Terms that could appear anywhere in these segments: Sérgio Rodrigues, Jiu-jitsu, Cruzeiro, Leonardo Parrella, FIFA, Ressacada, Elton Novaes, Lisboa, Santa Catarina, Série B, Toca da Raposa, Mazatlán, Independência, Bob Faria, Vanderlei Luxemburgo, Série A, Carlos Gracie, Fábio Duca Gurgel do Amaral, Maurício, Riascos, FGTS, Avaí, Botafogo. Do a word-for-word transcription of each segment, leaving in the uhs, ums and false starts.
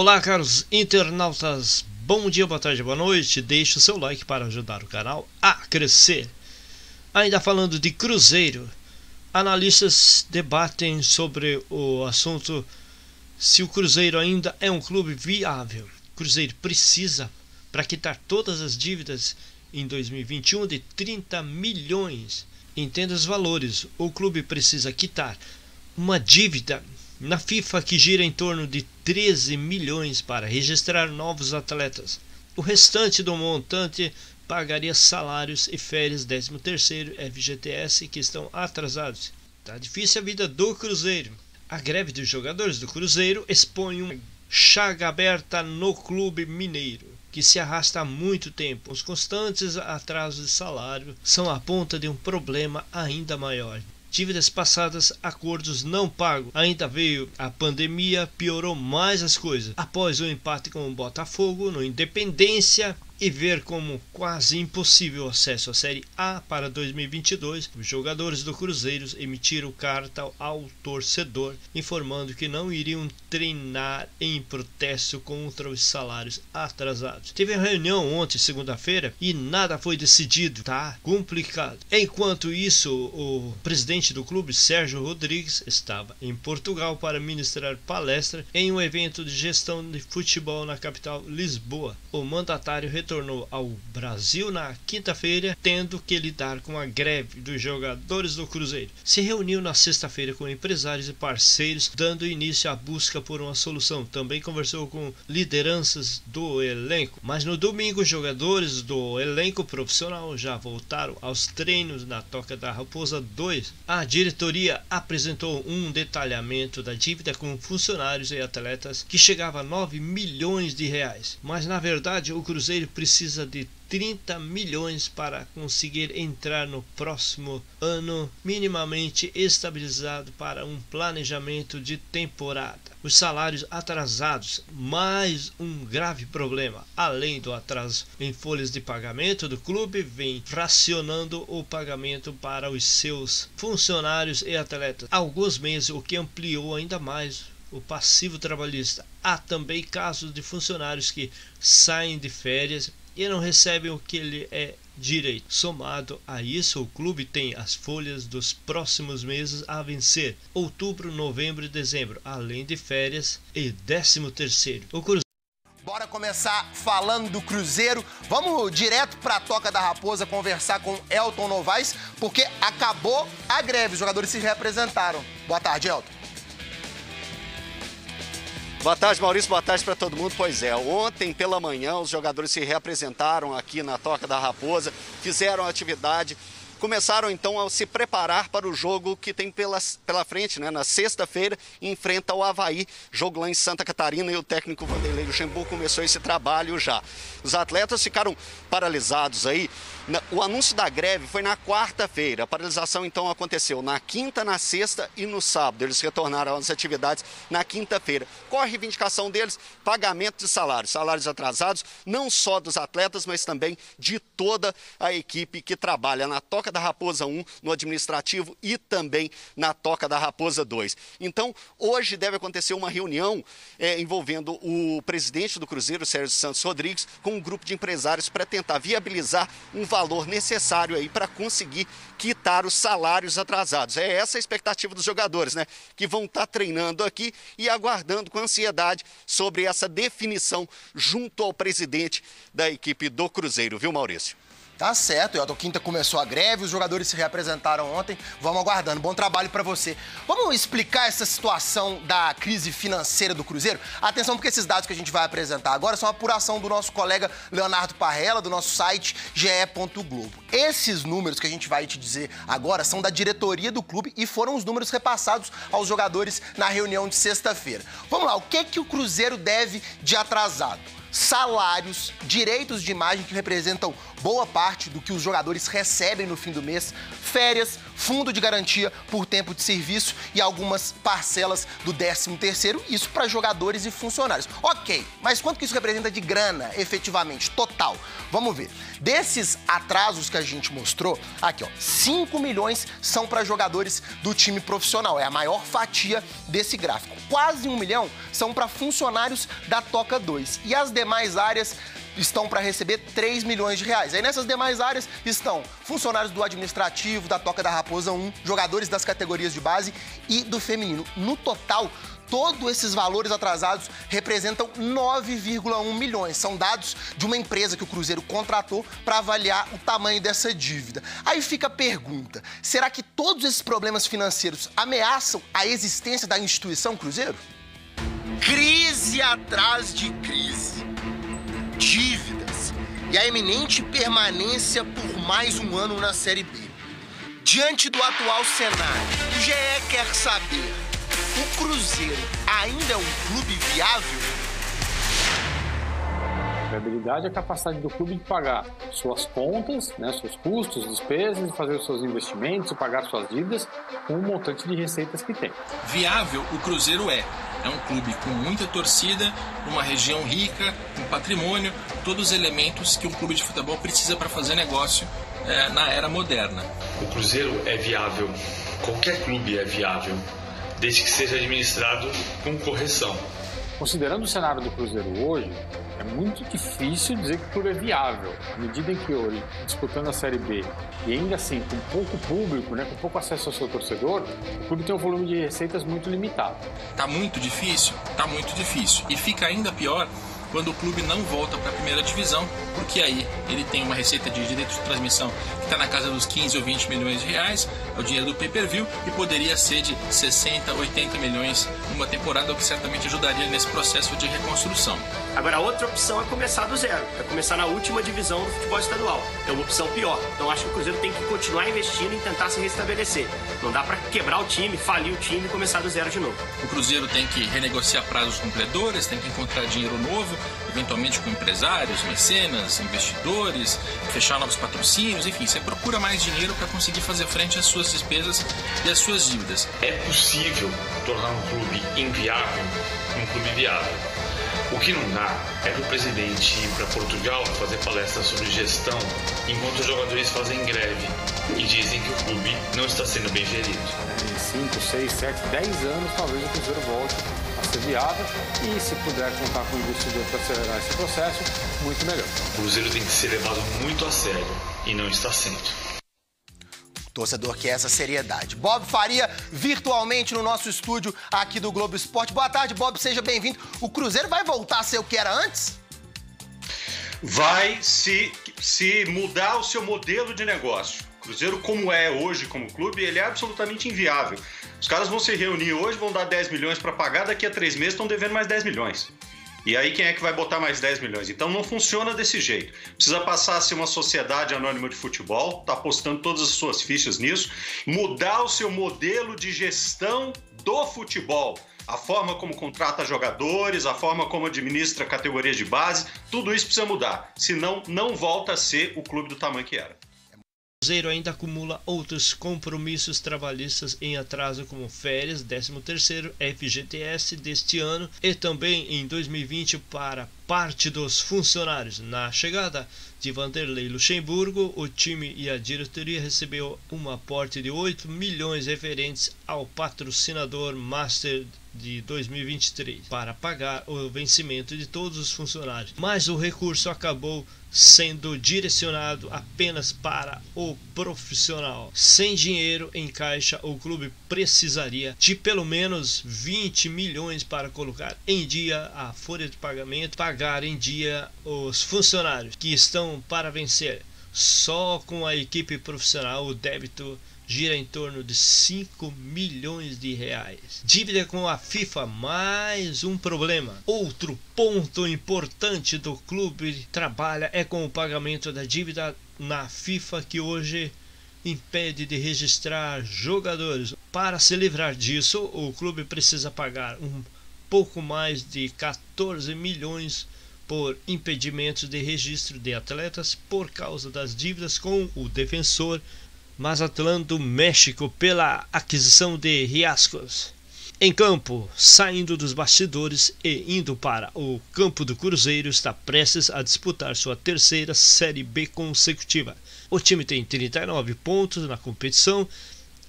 Olá, caros internautas, bom dia, boa tarde, boa noite. Deixe o seu like para ajudar o canal a crescer. Ainda falando de Cruzeiro, analistas debatem sobre o assunto se o Cruzeiro ainda é um clube viável. O Cruzeiro precisa, para quitar todas as dívidas em dois mil e vinte e um, de trinta milhões. Entenda os valores. O clube precisa quitar uma dívida na FIFA que gira em torno de treze milhões para registrar novos atletas. O restante do montante pagaria salários e férias, décimo terceiro, F G T S, que estão atrasados. Tá difícil a vida do Cruzeiro. A greve dos jogadores do Cruzeiro expõe uma chaga aberta no clube mineiro, que se arrasta há muito tempo. Os constantes atrasos de salário são a ponta de um problema ainda maior. Dívidas passadas, acordos não pagos. Ainda veio a pandemia, piorou mais as coisas. Após o empate com o Botafogo no Independência e ver como quase impossível acesso à Série A para dois mil e vinte e dois, os jogadores do Cruzeiro emitiram carta ao torcedor informando que não iriam treinar em protesto contra os salários atrasados. Teve uma reunião ontem, segunda-feira, e nada foi decidido. Tá complicado. Enquanto isso, o presidente do clube, Sérgio Rodrigues, estava em Portugal para ministrar palestra em um evento de gestão de futebol na capital, Lisboa. O mandatário retornou ao Brasil na quinta-feira, tendo que lidar com a greve dos jogadores do Cruzeiro. Se reuniu na sexta-feira com empresários e parceiros, dando início à busca por uma solução. Também conversou com lideranças do elenco. Mas no domingo, os jogadores do elenco profissional já voltaram aos treinos na Toca da Raposa dois. A diretoria apresentou um detalhamento da dívida com funcionários e atletas que chegava a nove milhões de reais. Mas na verdade, o Cruzeiro precisa de trinta milhões para conseguir entrar no próximo ano minimamente estabilizado para um planejamento de temporada. Os salários atrasados, mais um grave problema. Além do atraso em folhas de pagamento do clube, vem fracionando o pagamento para os seus funcionários e atletas há alguns meses, o que ampliou ainda mais o passivo trabalhista. Há também casos de funcionários que saem de férias e não recebem o que lhe é direito. Somado a isso, o clube tem as folhas dos próximos meses a vencer: outubro, novembro e dezembro, além de férias e décimo terceiro. O Cruzeiro. Bora começar falando do Cruzeiro. Vamos direto para a Toca da Raposa conversar com Elton Novaes, porque acabou a greve, os jogadores se representaram. Boa tarde, Elton. Boa tarde, Maurício. Boa tarde para todo mundo. Pois é, ontem pela manhã os jogadores se reapresentaram aqui na Toca da Raposa, fizeram a atividade, começaram então a se preparar para o jogo que tem pela, pela frente, né? Na sexta-feira, enfrenta o Avaí, jogo lá em Santa Catarina, e o técnico Vanderlei Luxemburgo começou esse trabalho já. Os atletas ficaram paralisados aí. O anúncio da greve foi na quarta-feira. A paralisação então aconteceu na quinta, na sexta e no sábado. Eles retornaram às atividades na quinta-feira. Qual a reivindicação deles? Pagamento de salários. Salários atrasados, não só dos atletas, mas também de toda a equipe que trabalha na Toca da Raposa um, no administrativo, e também na Toca da Raposa dois. Então, hoje deve acontecer uma reunião é, envolvendo o presidente do Cruzeiro, Sérgio Rodrigues, com um grupo de empresários para tentar viabilizar um valor valor necessário aí para conseguir quitar os salários atrasados. É essa a expectativa dos jogadores, né? Que vão estar treinando aqui e aguardando com ansiedade sobre essa definição junto ao presidente da equipe do Cruzeiro, viu, Maurício? Tá certo, Elton. Quinta começou a greve, os jogadores se reapresentaram ontem. Vamos aguardando. Bom trabalho para você. Vamos explicar essa situação da crise financeira do Cruzeiro? Atenção, porque esses dados que a gente vai apresentar agora são a apuração do nosso colega Leonardo Parrella, do nosso site ge ponto globo. Esses números que a gente vai te dizer agora são da diretoria do clube e foram os números repassados aos jogadores na reunião de sexta-feira. Vamos lá, o que, que o Cruzeiro deve de atrasado? Salários, direitos de imagem, que representam boa parte do que os jogadores recebem no fim do mês, férias, fundo de garantia por tempo de serviço e algumas parcelas do décimo terceiro, isso para jogadores e funcionários. Ok, mas quanto que isso representa de grana, efetivamente, total? Vamos ver. Desses atrasos que a gente mostrou, aqui ó, cinco milhões são para jogadores do time profissional, é a maior fatia desse gráfico. Quase um milhão são para funcionários da Toca dois e as demais áreas estão para receber três milhões de reais. Aí nessas demais áreas estão funcionários do administrativo, da Toca da Raposa um, jogadores das categorias de base e do feminino. No total, todos esses valores atrasados representam nove vírgula um milhões. São dados de uma empresa que o Cruzeiro contratou para avaliar o tamanho dessa dívida. Aí fica a pergunta, será que todos esses problemas financeiros ameaçam a existência da instituição Cruzeiro? Crise atrás de crise. Dívidas e a iminente permanência por mais um ano na Série B. Diante do atual cenário, o G E quer saber: o Cruzeiro ainda é um clube viável? A viabilidade é a capacidade do clube de pagar suas contas, né, seus custos, despesas, fazer os seus investimentos, pagar suas dívidas com o montante de receitas que tem. Viável o Cruzeiro é. É um clube com muita torcida, uma região rica, com patrimônio, todos os elementos que um clube de futebol precisa para fazer negócio é, na era moderna. O Cruzeiro é viável, qualquer clube é viável, desde que seja administrado com correção. Considerando o cenário do Cruzeiro hoje, é muito difícil dizer que o clube é viável. À medida em que hoje, disputando a Série B, e ainda assim com pouco público, né, com pouco acesso ao seu torcedor, o clube tem um volume de receitas muito limitado. Tá muito difícil? Tá muito difícil. E fica ainda pior quando o clube não volta para a primeira divisão, porque aí ele tem uma receita de direito de transmissão que está na casa dos quinze ou vinte milhões de reais, é o dinheiro do pay-per-view, e poderia ser de sessenta, oitenta milhões numa temporada, o que certamente ajudaria nesse processo de reconstrução. Agora, a outra opção é começar do zero, é começar na última divisão do futebol estadual. É uma opção pior, então acho que o Cruzeiro tem que continuar investindo e tentar se restabelecer. Não dá para quebrar o time, falir o time e começar do zero de novo. O Cruzeiro tem que renegociar prazos com credores, tem que encontrar dinheiro novo, eventualmente com empresários, mecenas, investidores, fechar novos patrocínios, enfim, você procura mais dinheiro para conseguir fazer frente às suas despesas e às suas dívidas. É possível tornar um clube inviável um clube viável. O que não dá é para o presidente ir para Portugal fazer palestras sobre gestão, enquanto os jogadores fazem greve e dizem que o clube não está sendo bem gerido. Em cinco, seis, sete, dez anos, talvez o Cruzeiro volte a ser viável, e se puder contar com o investidor para acelerar esse processo, muito melhor. O Cruzeiro tem que ser levado muito a sério e não está sendo. Torcedor que é essa seriedade. Bob Faria, virtualmente no nosso estúdio aqui do Globo Esporte. Boa tarde, Bob, seja bem-vindo. O Cruzeiro vai voltar a ser o que era antes? Vai se, se mudar o seu modelo de negócio. Cruzeiro, como é hoje como clube, ele é absolutamente inviável. Os caras vão se reunir hoje, vão dar dez milhões para pagar, daqui a três meses estão devendo mais dez milhões. E aí quem é que vai botar mais dez milhões? Então não funciona desse jeito. Precisa passar a ser uma sociedade anônima de futebol, tá apostando todas as suas fichas nisso, mudar o seu modelo de gestão do futebol. A forma como contrata jogadores, a forma como administra categorias de base, tudo isso precisa mudar. Senão não volta a ser o clube do tamanho que era. O Cruzeiro ainda acumula outros compromissos trabalhistas em atraso, como férias, décimo terceiro, F G T S deste ano e também em dois mil e vinte para parte dos funcionários. Na chegada de Vanderlei Luxemburgo, o time e a diretoria recebeu um aporte de oito milhões referentes ao patrocinador Master de dois mil e vinte e três para pagar o vencimento de todos os funcionários, mas o recurso acabou sendo direcionado apenas para o profissional. Sem dinheiro em caixa, o clube precisaria de pelo menos vinte milhões para colocar em dia a folha de pagamento, pagar em dia os funcionários que estão para vencer. Só com a equipe profissional o débito gira em torno de cinco milhões de reais. Dívida com a FIFA, mais um problema. Outro ponto importante do clube trabalha é com o pagamento da dívida na FIFA, que hoje impede de registrar jogadores. Para se livrar disso, o clube precisa pagar um pouco mais de quatorze milhões por impedimentos de registro de atletas por causa das dívidas com o defensor Mazatlán do México pela aquisição de Riascos. Em campo, saindo dos bastidores e indo para o campo do Cruzeiro, está prestes a disputar sua terceira Série B consecutiva. O time tem trinta e nove pontos na competição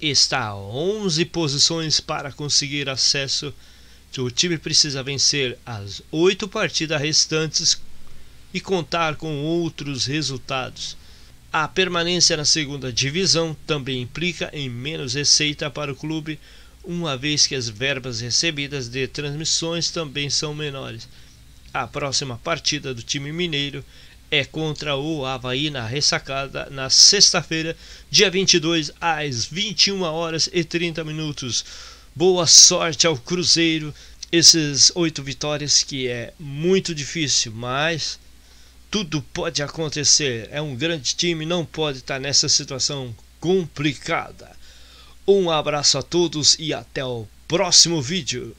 e está a onze posições para conseguir acesso. O time precisa vencer as oito partidas restantes e contar com outros resultados. A permanência na segunda divisão também implica em menos receita para o clube, uma vez que as verbas recebidas de transmissões também são menores. A próxima partida do time mineiro é contra o Avaí na Ressacada na sexta-feira, dia vinte e dois, às vinte e uma horas e trinta minutos. Boa sorte ao Cruzeiro, esses oito vitórias que é muito difícil, mas tudo pode acontecer. É um grande time, não pode estar nessa situação complicada. Um abraço a todos e até o próximo vídeo.